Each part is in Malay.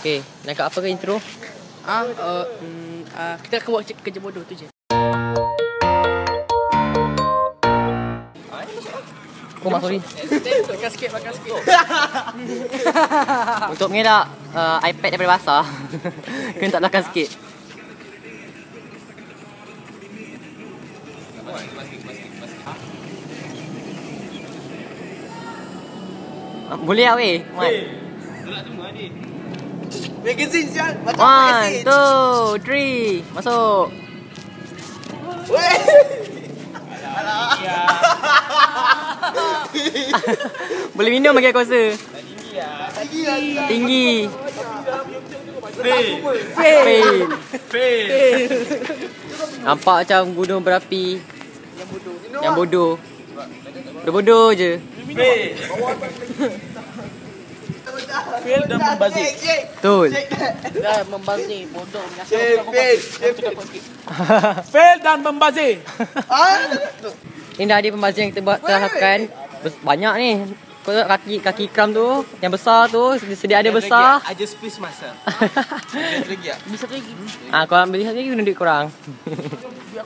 Okay, nak apa ke intro? Kita akan buat kerja bodoh tu je. Oh, mak sorry. Makan sikit. Untuk mengelak iPad daripada basah, kena tak belakang sikit. Boleh lah weh. Magazine sial. 1, 2, 3. Masuk. Weh. Boleh minum bagi kuasa. Tinggi. Fail. Nampak macam gunung berapi. Yang bodoh. Bodoh je. Fail dan membazir. Betul. Dan membazir bodoh. Fail dan membazir. Ini dah ada pembazir yang kita buat terapkan. Banyak ni. Kaki ikram tu, yang besar tu, sedia ada besar. Ada space masa. RM1. Ah, korang beli RM1 guna duit korang.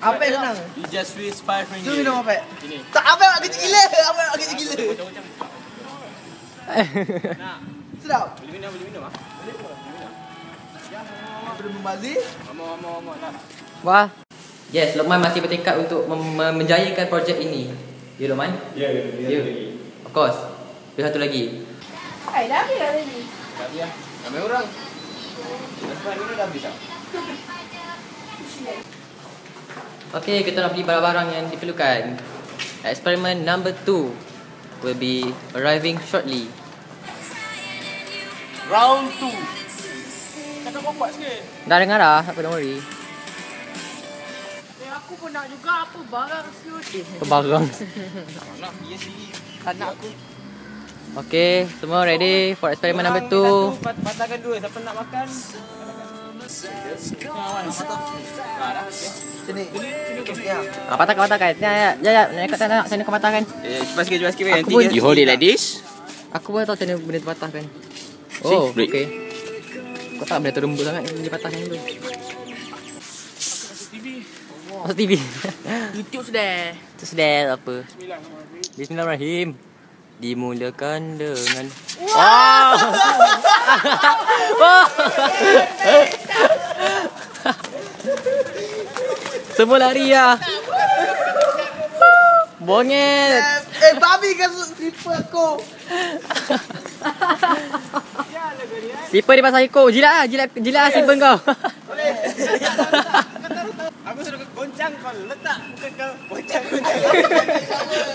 Apa yang senang? You just waste RM5. Tu minum apa? Tak, apa nak kerja gila. Sedap. Boleh minum ah. Boleh membazir. Mama. Wah. Yes, Lukhman masih bertekad untuk menjayakan projek ini. Ya, Lukhman? Ya. Of course. Pilih satu lagi. Hai, dah habis lagi. Tak habis lah. Ramai orang. Lepas ni dah habis tak? Okay, kita nak beli barang-barang yang diperlukan. Eksperimen number 2 will be arriving shortly. Round 2. Kata kompak sikit. Dah dengar dah, apa dah worry. Aku pun nak juga apa barang siut. Barang. Nak dia sendiri. Anak aku. Okey, semua ready for eksperimen number 2. Patahkan 2, siapa nak makan? Sini. Patahkan. Ya. Nak sana kau patahkan. Cepat sikit. You hold it like this. Aku pun tahu macam mana benda tu patahkan. Oh, okey. Kau tak benda tu lembut sangat dia patahkan dulu. Masuk TV. YouTube sudah. Itu sudah apa? Bismillahirrahmanirrahim. Dimulakan dengan wow. Semua lari lah. Bonget. Babi kan slipper aku. Slipper dia pasal ikut. Jilat lah slipper kau. Aku suruh goncang kau letak, bukan kau goncang.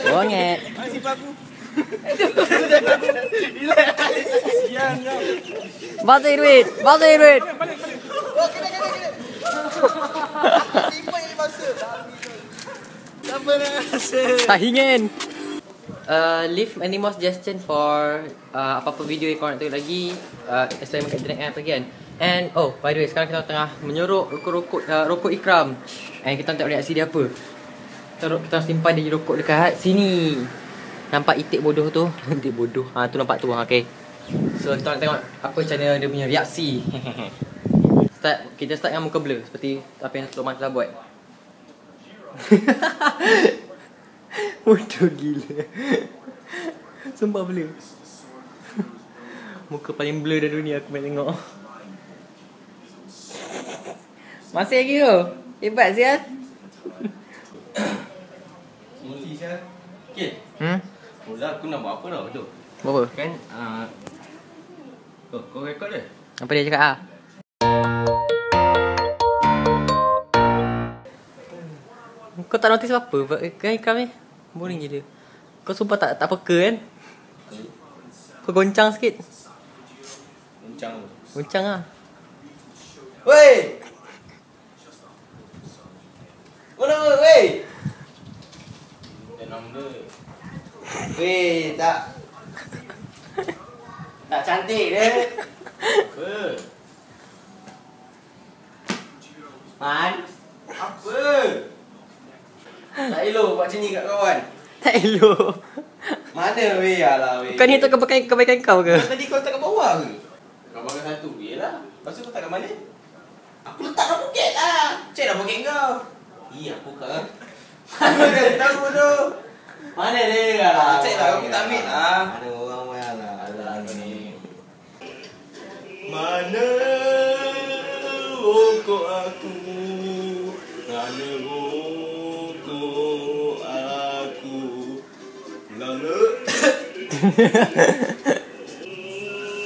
Bonget. Masih bagus. Siang. Balik duit. Oh, kena. Simpan yang dibasa. Apa nak rasa? Tak ingin. Leave any more suggestion for apa-apa video yang korang nak tengok lagi. Selain kat internet apa lagi kan. And by the way, sekarang kita tengah menyorok rokok ikram. And kita tengok reaksi dia apa. Kita simpan dia rokok dekat sini. Nampak itik bodoh tu. Itik bodoh. Ha, tu nampak tu. Okay. So kita nak tengok apa macam mana dia punya reaksi. Kita start dengan muka blur. Seperti apa yang Lukhman telah buat. Bodoh gila. Sumpah blur. Muka paling blur dalam dunia aku nak tengok. Masih lagi tu. Hebat sial. Mesti sial. Okey. Mula aku nak buat apa tau tu. Buat apa? Kan kau rekod dia. Apa dia cakap ah? Kau tak notice apa-apa kan ikram ni? Boring gila. Kau sumpah tak peka kan? Kau goncang sikit. Goncang lah. Wey! Wey! Dia nombor. Wey, tak. Tak cantik dia. Apa? Man? Apa? Tak elok buat macam ni kat kawan. Tak elok. Mana weh, alah weh. Bukan ni untuk kebaikan kau ke? Tadi kau letak kat bawah ke? Kau nombor satu je lah. Lepas tu kau tak kat mana? Aku letak kat poket lah. Cek dah poket kau. Iya aku kan. Mana dah tahu tu. Mana dia lah. Cek lah aku tak ambil lah. Ada orang main lah. Alah ni. Mana rokok aku? Mana rokok aku? Lalu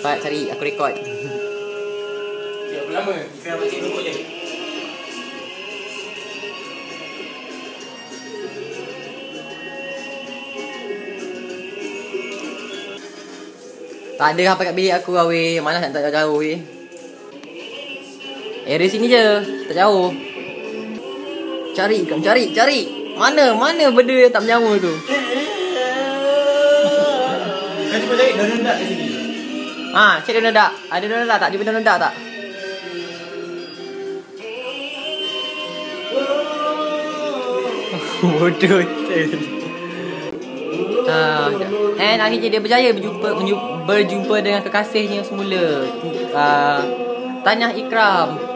Pak cari, aku rekod. Berapa lama? Kita nak cek rokok je. Tak ada apa kat bilik aku lah weh. Malas nak tak jauh-jauh weh. Area sini je, tak jauh. Cari kan, cari. Mana benda yang tak menyawa tu. Kau cuba cari donut duck kat sini. Haa, cek donut duck. Ada donut duck tak? Jumpa donut duck tak? Bodoh tu. And akhirnya dia berjaya berjumpa dengan kekasihnya semula. Tahniah Ikram.